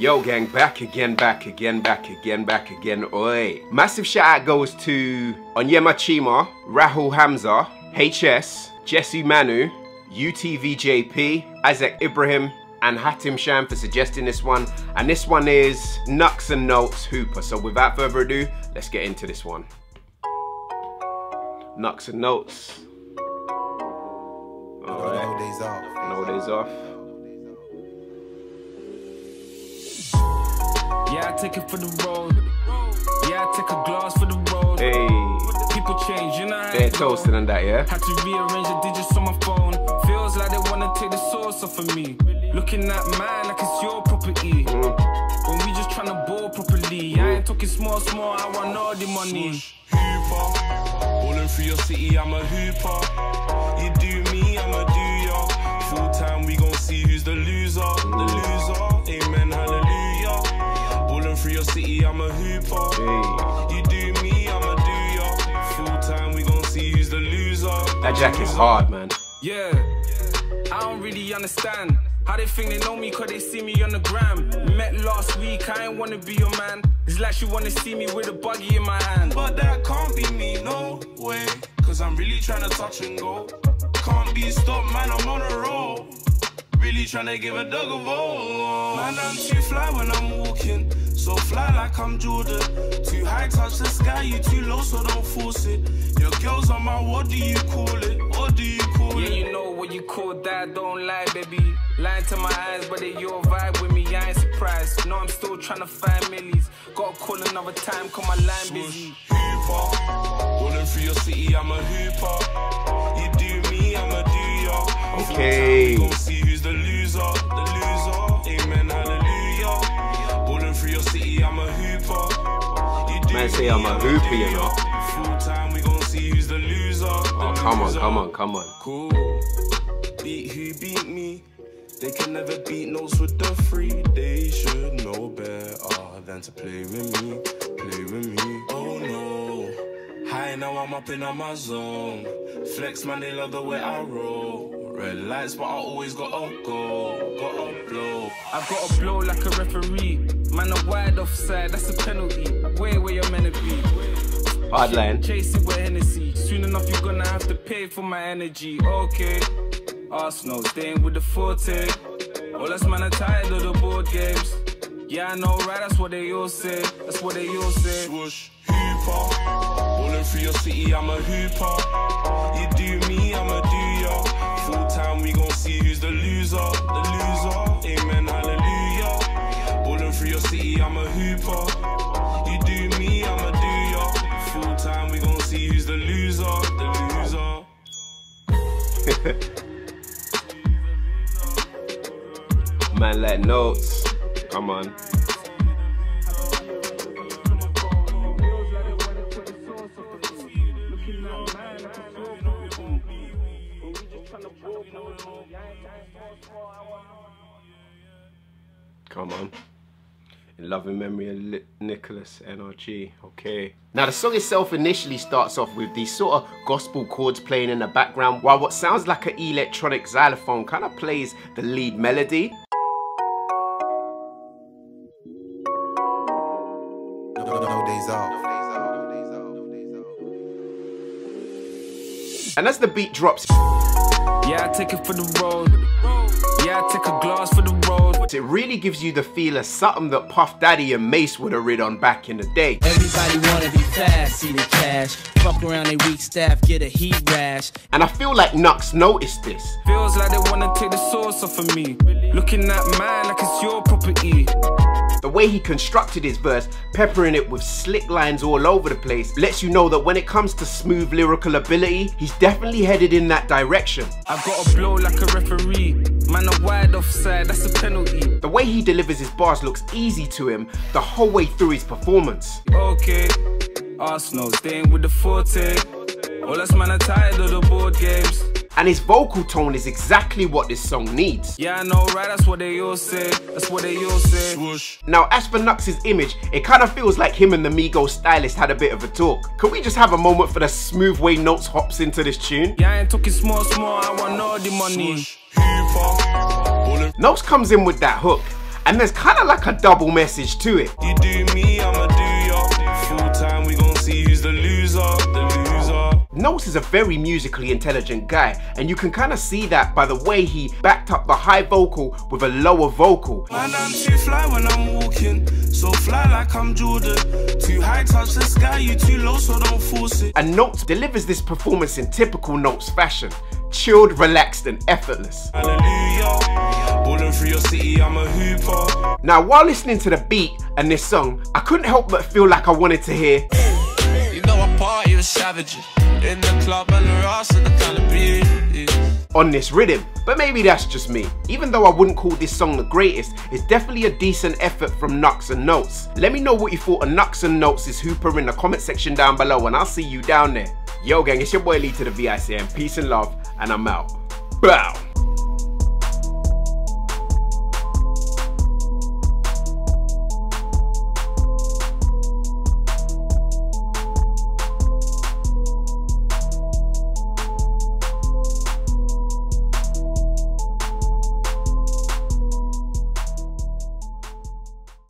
Yo gang, back again, oi. Massive shout out goes to Onyema Chima, Rahul Hamza, HS, Jesse Manu, UTVJP, Isaac Ibrahim, and Hatim Sham for suggesting this one. And this one is Nux and Notes Hooper. So without further ado, let's get into this one. Nux and Notes. Alright. No days off. No days off. Yeah, I take it for the road. Yeah, I take a glass for the road. Hey. People change, you know. They're toasting on that, yeah? Had to rearrange the digits on my phone. Feels like they wanna take the sauce off of me. Looking at mine like it's your property. When we just tryna ball properly. I ain't talking small, I want all the money. Hooper, balling through your city, I'm a hooper. You do me, I'ma do ya. Full time, we gon' see who's the loser. The loser, amen, hallelujah. Through your city, I'm a hooper. You do me, I'ma do your full time. We gon' see who's the loser. That jacket's hard, man. Yeah, I don't really understand how they think they know me, cause they see me on the gram. We met last week, I ain't wanna be your man. It's like you wanna see me with a buggy in my hand. But that can't be me, no way. Cause I'm really trying to touch and go. Can't be stopped, man, I'm on a roll. Really trying to give a dog a roll. Man, I'm too fly when I'm walking. So fly like I'm Jordan. Too high, touch the sky, you too low, so don't force it. Your girls are mine, what do you call it? What do you call it? Yeah, you know what you call that, don't lie, baby. Lying to my eyes, but they your vibe with me, I ain't surprised. No, I'm still trying to find millies. Gotta call another time, call my line busy. Hooper, rolling through your city, I'm a hooper. You do me, I'ma do ya. Okay. Go see who's the loser, amen, hallelujah. Through your city, I'm a hooper. You do man say I'm a hooper, you know. Full time, we gon' see who's the loser. Oh, come on. Cool. Beat who beat me. They can never beat notes with the free. They should know better than to play with me. Oh no. Hi, now I'm up in on my zone. Flex, man, they love the way I roll. Red lights, but I always gotta go. Gotta blow. I've gotta blow like a referee. Man, a wide offside, that's a penalty. Way where you're meant to be. Hard line. Chase it with Hennessy. Soon enough, you're gonna have to pay for my energy. Okay. Arsenal staying with the forte. All us man are tired of the board games. Yeah, I know, right? That's what they all say. Swoosh, hooper. Rolling through your city, I'm a hooper. You do me, I'ma do ya. Full time, we gon' see who's the loser. Amen, hallelujah. Ballin' through your city, I'm a hooper. You do me, I'ma do ya. Full time, we gon' see who's the loser. Man, like notes. Come on. Come on. In love and memory of Nicholas NRG. Okay. Now the song itself initially starts off with these sort of gospel chords playing in the background, while what sounds like an electronic xylophone kind of plays the lead melody. No days off. And as the beat drops, yeah, I take it for the road. Yeah, I take a glass for the road. It really gives you the feel of something that Puff Daddy and Mace would have rid on back in the day. Everybody wanna be fast, see the cash. Fuck around they weak staff, get a heat rash. And I feel like Nux noticed this. Feels like they wanna take the sauce off of me. Looking at mine like it's your property. The way he constructed his verse, peppering it with slick lines all over the place, lets you know that when it comes to smooth lyrical ability, he's definitely headed in that direction. I've got a blow like a referee, man a wide offside, that's a penalty. The way he delivers his bars looks easy to him the whole way through his performance. Okay, Arsenal staying with the forte, all us man are tired of the board games. And his vocal tone is exactly what this song needs. Yeah, I know, right? That's what they all say. Swoosh. Now, as for Nux's image, it kind of feels like him and the Migos stylist had a bit of a talk. Could we just have a moment for the smooth way Notes hops into this tune? Yeah, I ain't talking small, I want all the money. Hooper. Notes comes in with that hook. and there's kind of like a double message to it. You do me, I'ma do ya. Full time, we gon' see who's the loser. Nux is a very musically intelligent guy, and you can kind of see that by the way he backed up the high vocal with a lower vocal. Man, I'm too fly when I'm walking, so fly like I'm Jordan. Too high, touch the sky, you too low, so don't force it. And Nux delivers this performance in typical Nux fashion, chilled, relaxed, and effortless. Hallelujah, ballin' through your city, I'm a Hooper. Now, while listening to the beat and this song, I couldn't help but feel like I wanted to hear. You know I party with savages. In the club and the ass and the cannabis. On this rhythm, but maybe that's just me. Even though I wouldn't call this song the greatest, it's definitely a decent effort from Nux and Nux. Let me know what you thought of Nux and Nux's Hooper in the comment section down below, and I'll see you down there. Yo gang, it's your boy Lee to the V.I.C.M. Peace and love, and I'm out. Bow!